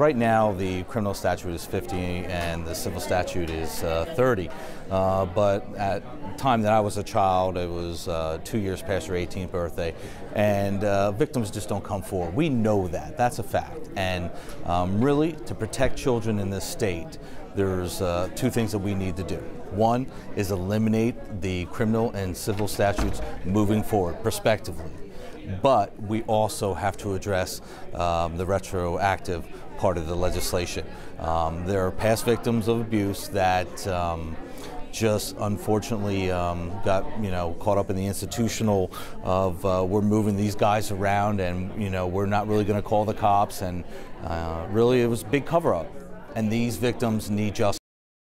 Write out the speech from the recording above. Right now, the criminal statute is 50 and the civil statute is 30. But at the time that I was a child, it was 2 years past your 18th birthday, and victims just don't come forward. We know that. That's a fact. And really, to protect children in this state, there's two things that we need to do. One is eliminate the criminal and civil statutes moving forward, prospectively. But we also have to address the retroactive part of the legislation. There are past victims of abuse that just unfortunately got caught up in the institutional of we're moving these guys around and we're not really going to call the cops, and really it was a big cover-up, and these victims need justice.